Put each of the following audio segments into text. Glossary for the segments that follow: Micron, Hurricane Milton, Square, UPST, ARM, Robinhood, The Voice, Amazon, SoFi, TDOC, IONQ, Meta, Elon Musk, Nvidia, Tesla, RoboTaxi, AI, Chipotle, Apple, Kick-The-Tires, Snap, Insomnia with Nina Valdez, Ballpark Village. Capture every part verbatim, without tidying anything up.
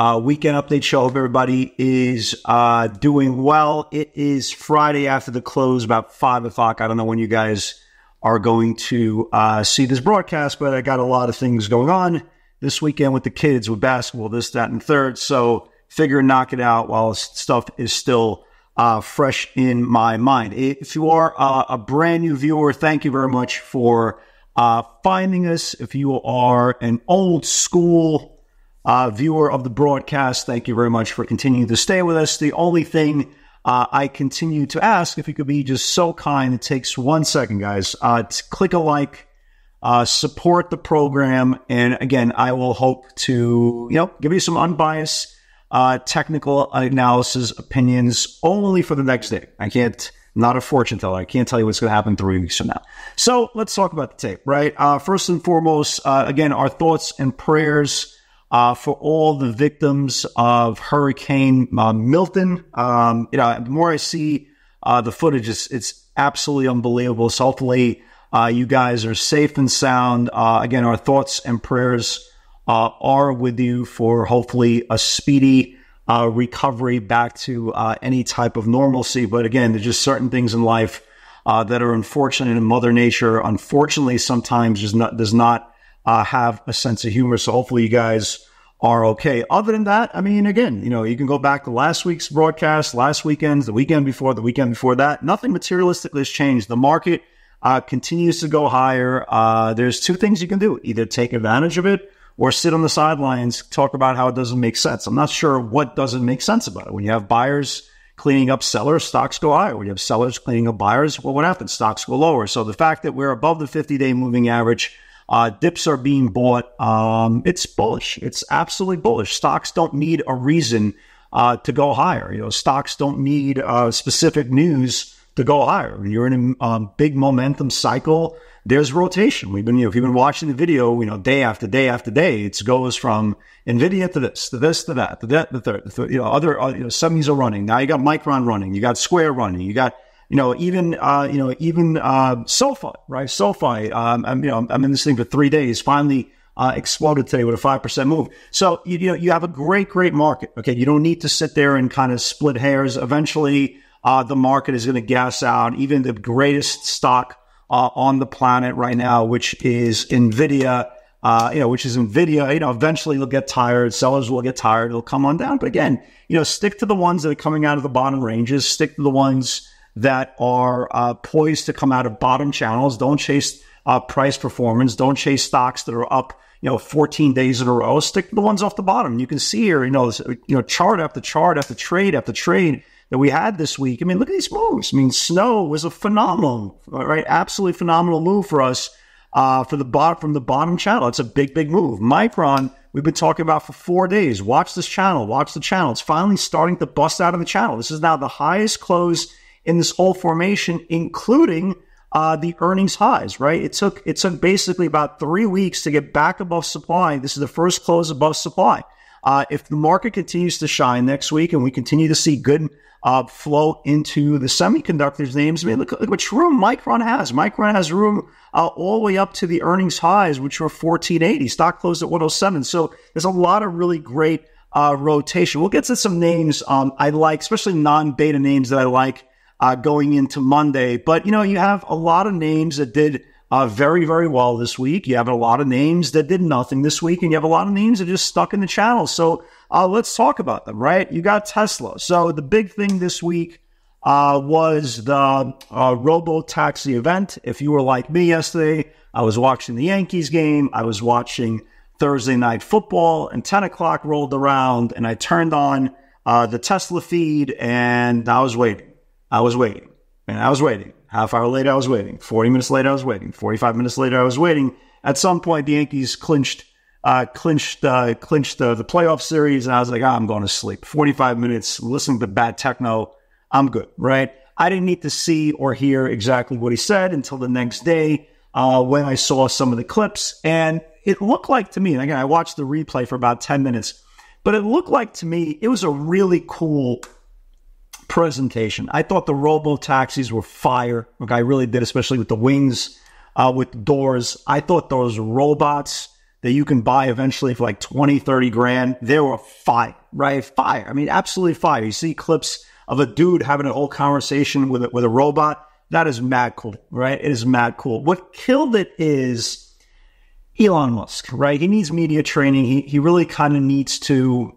Uh, weekend update show. Hope everybody is uh, doing well. It is Friday after the close, about five o'clock. I don't know when you guys are going to uh, see this broadcast, but I got a lot of things going on this weekend with the kids, with basketball, this, that, and third. So figure knock it out while stuff is still uh, fresh in my mind. If you are uh, a brand new viewer, thank you very much for uh, finding us. If you are an old school Uh, viewer of the broadcast, thank you very much for continuing to stay with us. The only thing uh, I continue to ask, if you could be just so kind, it takes one second, guys, uh, to click a like, uh, support the program. And again, I will hope to, you know, give you some unbiased uh, technical analysis, opinions only for the next day. I can't, not a fortune teller. I can't tell you what's going to happen three weeks from now. So let's talk about the tape, right? Uh, first and foremost, uh, again, our thoughts and prayers Uh, for all the victims of Hurricane uh, Milton. Um, you know, the more I see uh, the footage, it's, it's absolutely unbelievable. So hopefully uh, you guys are safe and sound. Uh, again, our thoughts and prayers uh, are with you for hopefully a speedy uh, recovery back to uh, any type of normalcy. But again, there's just certain things in life uh, that are unfortunate, and Mother Nature, unfortunately, sometimes does not, does not Uh, have a sense of humor. So hopefully you guys are okay. Other than that, I mean, again, you know, you can go back to last week's broadcast, last weekend's, the weekend before, the weekend before that. Nothing materialistically has changed. The market uh, continues to go higher. Uh, there's two things you can do: either take advantage of it or sit on the sidelines, talk about how it doesn't make sense. I'm not sure what doesn't make sense about it. When you have buyers cleaning up sellers, stocks go higher. When you have sellers cleaning up buyers, well, what happens? Stocks go lower. So the fact that we're above the fifty-day moving average, Uh, dips are being bought. Um, it's bullish. It's absolutely bullish. Stocks don't need a reason uh, to go higher. You know, stocks don't need uh, specific news to go higher. When you're in a um, big momentum cycle, there's rotation. We've been, you know, if you've been watching the video, you know, day after day after day, it goes from Nvidia to this, to this, to that, to that, to third. To, you know, other uh, you know, semis are running. Now you got Micron running. You got Square running. You got, you know, even, uh, you know, even uh, SoFi, right? SoFi, um, I'm, you know, I'm in this thing for three days, finally uh, exploded today with a five percent move. So, you, you know, you have a great, great market, okay? You don't need to sit there and kind of split hairs. Eventually, uh, the market is going to gas out. Even the greatest stock uh, on the planet right now, which is Nvidia, uh, you know, which is Nvidia, you know, eventually they'll get tired. Sellers will get tired. It'll come on down. But again, you know, stick to the ones that are coming out of the bottom ranges. Stick to the ones that are uh, poised to come out of bottom channels. Don't chase uh, price performance. Don't chase stocks that are up, you know, fourteen days in a row. Stick to the ones off the bottom. You can see here, you know, this, you know, chart after chart after trade after trade that we had this week. I mean, look at these moves. I mean, Snow was a phenomenal, right? Absolutely phenomenal move for us uh, for the bot from the bottom channel. It's a big, big move. Micron, we've been talking about for four days. Watch this channel. Watch the channel. It's finally starting to bust out of the channel. This is now the highest close in this whole formation, including uh, the earnings highs, right? It took it took basically about three weeks to get back above supply. This is the first close above supply. Uh, if the market continues to shine next week and we continue to see good uh, flow into the semiconductors names, I mean, look, look which room Micron has. Micron has room uh, all the way up to the earnings highs, which were fourteen eighty. Stock closed at one oh seven. So there's a lot of really great uh, rotation. We'll get to some names um, I like, especially non-beta names that I like, Uh, going into Monday. But, you know, you have a lot of names that did uh, very, very well this week. You have a lot of names that did nothing this week, and you have a lot of names that are just stuck in the channel. So uh, let's talk about them, right? You got Tesla. So the big thing this week uh, was the uh, RoboTaxi event. If you were like me yesterday, I was watching the Yankees game. I was watching Thursday night football, and ten o'clock rolled around, and I turned on uh, the Tesla feed, and I was waiting. I was waiting, and I was waiting. Half hour later, I was waiting. forty minutes later, I was waiting. forty-five minutes later, I was waiting. At some point, the Yankees clinched uh, clinched, uh, clinched uh, the playoff series, and I was like, ah, I'm going to sleep. forty-five minutes listening to bad techno. I'm good, right? I didn't need to see or hear exactly what he said until the next day uh, when I saw some of the clips. And it looked like to me, and again, I watched the replay for about ten minutes, but it looked like to me, it was a really cool presentation. I thought the robo-taxis were fire. Like I really did, especially with the wings, uh, with the doors. I thought those robots that you can buy eventually for like twenty, thirty grand, they were fire, right? Fire. I mean, absolutely fire. You see clips of a dude having a whole conversation with a, with a robot. That is mad cool, right? It is mad cool. What killed it is Elon Musk, right? He needs media training. He, he really kind of needs to,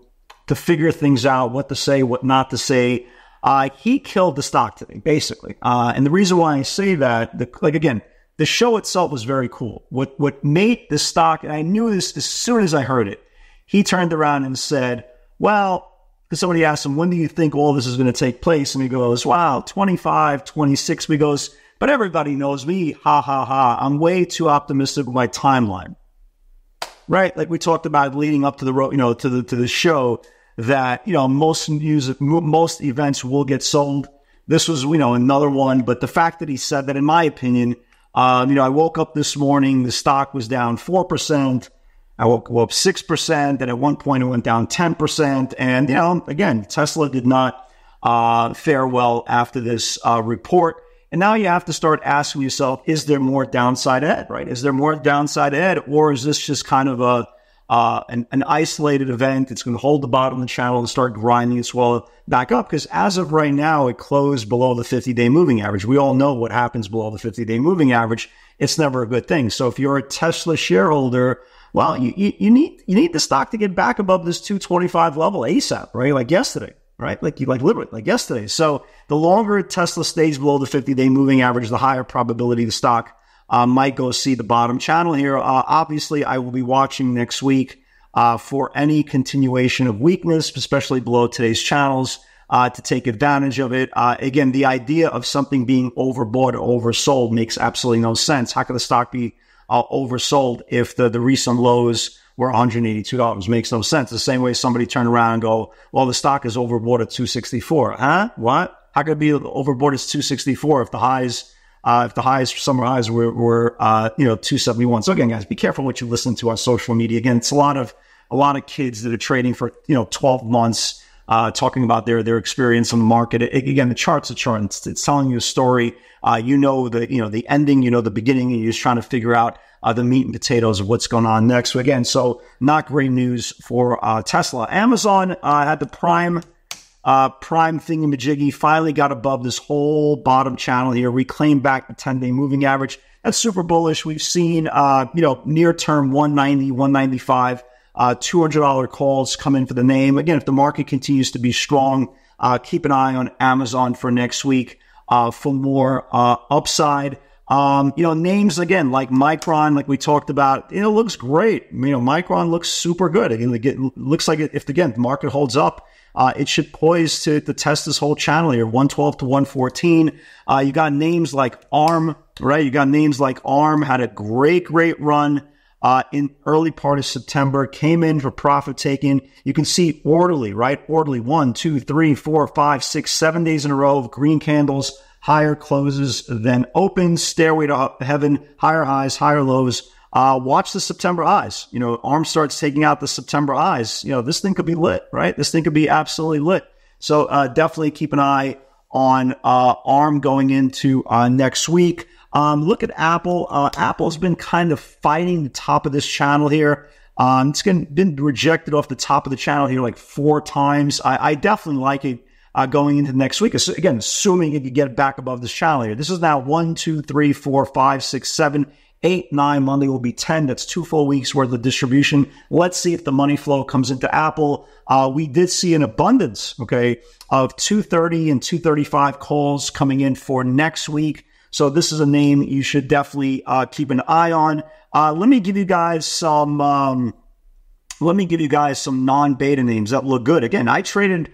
to figure things out, what to say, what not to say. Uh, he killed the stock today, basically. Uh, and the reason why I say that, the, like again, the show itself was very cool. What, what made the stock, and I knew this as soon as I heard it, he turned around and said, well, because somebody asked him, when do you think all this is going to take place? And he goes, wow, twenty-five, twenty-six. He goes, but everybody knows me. Ha, ha, ha. I'm way too optimistic with my timeline, right? Like we talked about leading up to the, you know, to the, to the show that, you know, most news, most events will get sold. This was, you know, another one. But the fact that he said that, in my opinion, Um, you know, I woke up this morning, the stock was down four percent. I woke up six percent. And at one point it went down ten percent. And, you know, again, Tesla did not uh, fare well after this uh, report. And now you have to start asking yourself, is there more downside ahead, right? Is there more downside ahead? Or is this just kind of a uh, an, an isolated event? It's going to hold the bottom of the channel and start grinding its well back up. Because as of right now, it closed below the fifty-day moving average. We all know what happens below the fifty-day moving average. It's never a good thing. So if you're a Tesla shareholder, well, you, you, you need you need the stock to get back above this two twenty-five level ASAP, right? Like yesterday, right? Like you like literally like yesterday. So the longer Tesla stays below the fifty-day moving average, the higher probability the stock Uh, might go see the bottom channel here. Uh, obviously, I will be watching next week uh, for any continuation of weakness, especially below today's channels, uh, to take advantage of it. Uh, again, the idea of something being overbought or oversold makes absolutely no sense. How could the stock be uh, oversold if the, the recent lows were one hundred eighty-two dollars? Makes no sense. The same way somebody turned around and go, well, the stock is overbought at two sixty-four. Huh? What? How could it be overbought at two sixty-four if the highs... Uh, if the highs, summer highs were, were uh, you know, two seventy-one. So again, guys, be careful what you listen to on social media. Again, it's a lot of, a lot of kids that are trading for, you know, twelve months, uh, talking about their, their experience on the market. It, again, the chart's a chart. It's, it's telling you a story. Uh, you know, the, you know, the ending, you know, the beginning, and you're just trying to figure out, uh, the meat and potatoes of what's going on next. So again, so not great news for, uh, Tesla. Amazon, uh, had the prime, Uh, prime thingamajiggy finally got above this whole bottom channel here. We claimed back the ten-day moving average. That's super bullish. We've seen, uh, you know, near-term one ninety, one ninety-five, uh, two hundred dollar calls come in for the name. Again, if the market continues to be strong, uh, keep an eye on Amazon for next week uh, for more uh, upside. Um, you know, names, again, like Micron, like we talked about, it looks great. You know, Micron looks super good. Again, it looks like, if, again, the market holds up, Uh, it should poise to, to test this whole channel here, one twelve to one fourteen. Uh, you got names like ARM, right? You got names like ARM, had a great, great run uh, in early part of September, came in for profit taking. You can see orderly, right? Orderly, one, two, three, four, five, six, seven days in a row of green candles, higher closes than opens, stairway to heaven, higher highs, higher lows. Uh, watch the September highs. You know, ARM starts taking out the September highs. You know, this thing could be lit, right? This thing could be absolutely lit. So uh, definitely keep an eye on uh, ARM going into uh, next week. Um, look at Apple. Uh, Apple's been kind of fighting the top of this channel here. Um, it's been rejected off the top of the channel here like four times. I, I definitely like it uh, going into next week. Again, assuming it could get back above this channel here. This is now one, two, three, four, five, six, seven. Eight, nine, Monday will be ten. That's two full weeks worth of distribution. Let's see if the money flow comes into Apple. Uh, we did see an abundance, okay, of two thirty and two thirty-five calls coming in for next week. So this is a name you should definitely uh, keep an eye on. Uh, let me give you guys some. Um, let me give you guys some non-beta names that look good. Again, I traded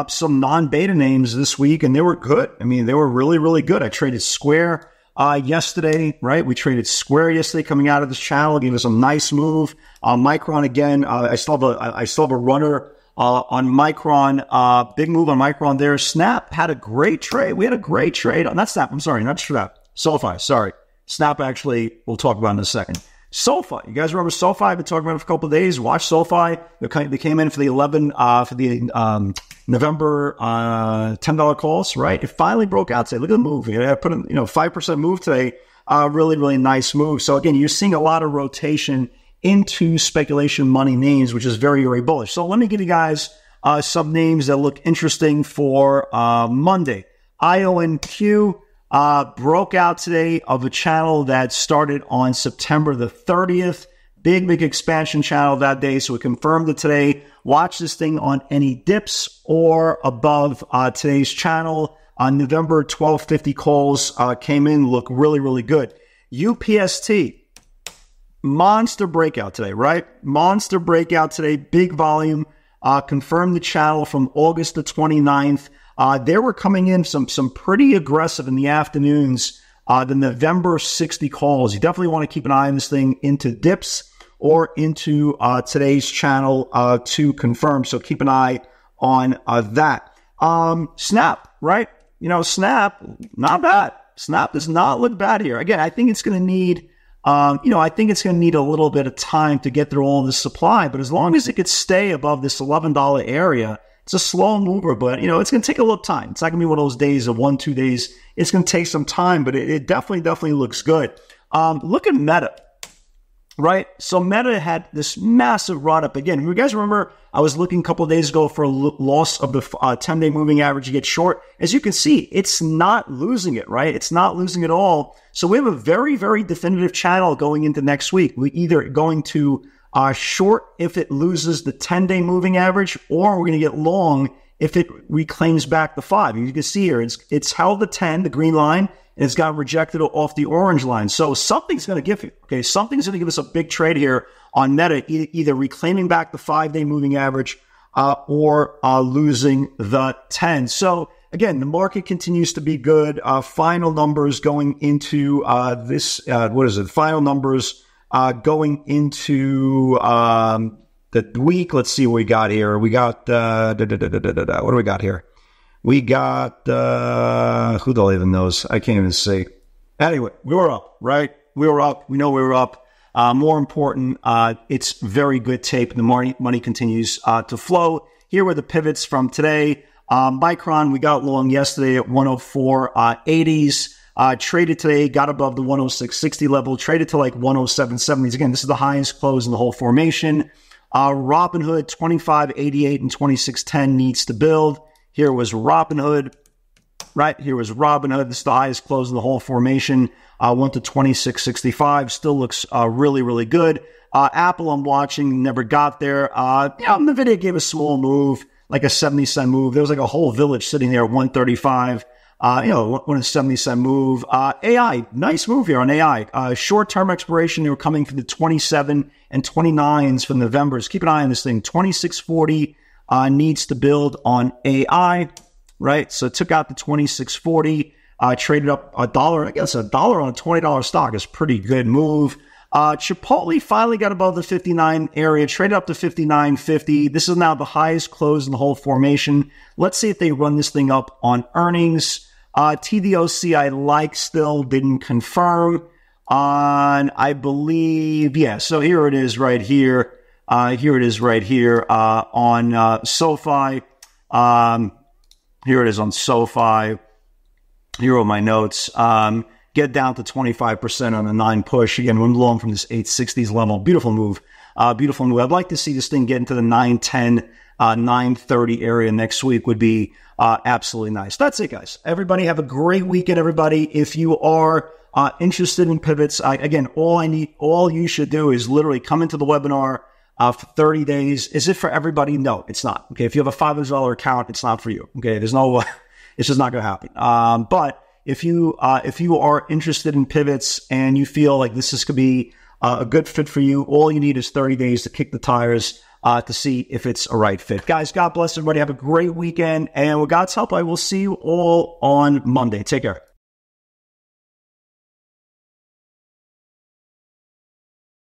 up some non-beta names this week, and they were good. I mean, they were really, really good. I traded Square. uh, yesterday, right? We traded Square yesterday coming out of this channel. It gave us a nice move. Uh, Micron again. Uh, I still have a, I still have a runner uh, on Micron. Uh, big move on Micron there. Snap had a great trade. We had a great trade. Not Snap. I'm sorry. Not Snap. SoFi. Sorry. Snap actually, we'll talk about in a second. SoFi, you guys remember SoFi? I've been talking about it for a couple of days. Watch SoFi. They came in for the eleven, uh, for the um, November uh, ten dollar calls, right? It finally broke out today. Look at the move. I put in, you know, five percent move today. Uh, really, really nice move. So again, you're seeing a lot of rotation into speculation money names, which is very, very bullish. So let me give you guys uh, some names that look interesting for uh, Monday. I O N Q. Uh, broke out today of a channel that started on September the thirtieth. Big, big expansion channel that day. So we confirmed it today. Watch this thing on any dips or above uh, today's channel. On uh, November twelve fifty calls uh, came in, look really, really good. U P S T, monster breakout today, right? Monster breakout today, big volume. Uh, confirmed the channel from August the twenty-ninth. Uh, they were coming in some some pretty aggressive in the afternoons, uh, the November sixty calls. You definitely want to keep an eye on this thing into dips or into uh, today's channel uh, to confirm. So keep an eye on uh, that. Um, Snap, right? You know, Snap, not bad. Snap does not look bad here. Again, I think it's going to need, um, you know, I think it's going to need a little bit of time to get through all this supply. But as long as it could stay above this eleven dollar area, it's a slow mover, but, you know, it's going to take a little time. It's not going to be one of those days of one, two days. It's going to take some time, but it, it definitely, definitely looks good. Um, look at Meta, right? So Meta had this massive run up again. You guys remember I was looking a couple of days ago for a loss of the uh, ten-day moving average to get short. As you can see, it's not losing it, right? It's not losing at all. So we have a very, very definitive channel going into next week. We're either going to Uh, short if it loses the ten-day moving average, or we're going to get long if it reclaims back the five. You can see here, it's it's held the ten, the green line, and it's got rejected off the orange line. So something's going to give you, okay, something's going to give us a big trade here on Meta, e either reclaiming back the five-day moving average uh, or uh, losing the ten. So again, the market continues to be good. Uh, final numbers going into uh, this, uh, what is it? Final numbers. Uh, going into um, the week, let's see what we got here. We got, uh, da, da, da, da, da, da. What do we got here? We got, uh, who the hell even knows? I can't even see. Anyway, we were up, right? We were up. We know we were up. Uh, more important, uh, it's very good tape. The money, money continues uh, to flow. Here were the pivots from today. Um, Micron, we got long yesterday at one oh four eighties. Uh, traded today, got above the one oh six sixty level, traded to like one oh seven seventies. Again, this is the highest close in the whole formation. Uh, Robinhood, twenty-five eighty-eight and twenty-six ten needs to build. Here was Robinhood, right? Here was Robinhood. This is the highest close in the whole formation. Uh, went to twenty-six sixty-five. Still looks uh, really, really good. Uh, Apple, I'm watching, never got there. Uh, you know, Nvidia gave a small move, like a seventy cent move. There was like a whole village sitting there at one thirty-five. Uh, you know, when a seventy cent move, uh, A I, nice move here on A I. Uh, short-term expiration, they were coming for the twenty-seven and twenty-nines for November's. Keep an eye on this thing. twenty-six forty uh, needs to build on A I, right? So it took out the twenty-six forty, uh, traded up a dollar. I guess a dollar on a twenty dollar stock is a pretty good move. Uh, Chipotle finally got above the fifty-nine area, traded up to fifty-nine fifty. This is now the highest close in the whole formation. Let's see if they run this thing up on earnings. Uh, T D O C, I like still, didn't confirm on, I believe, yeah, so here it is right here. Uh, here it is right here uh, on uh, SoFi. Um, here it is on SoFi. Here are my notes. Um, get down to twenty-five percent on a nine push. Again, we're long from this eight sixties level. Beautiful move. Uh, beautiful move. I'd like to see this thing get into the nine ten, uh, nine thirty area next week would be uh, absolutely nice. That's it, guys. Everybody have a great weekend, everybody. If you are uh, interested in pivots, I, again, all I need, all you should do is literally come into the webinar uh, for thirty days. Is it for everybody? No, it's not. Okay, if you have a five hundred dollar account, it's not for you. Okay, there's no, it's just not going to happen. Um, but If you uh, if you are interested in pivots and you feel like this is could be uh, a good fit for you, all you need is thirty days to kick the tires uh, to see if it's a right fit. Guys, God bless everybody. Have a great weekend. And with God's help, I will see you all on Monday. Take care.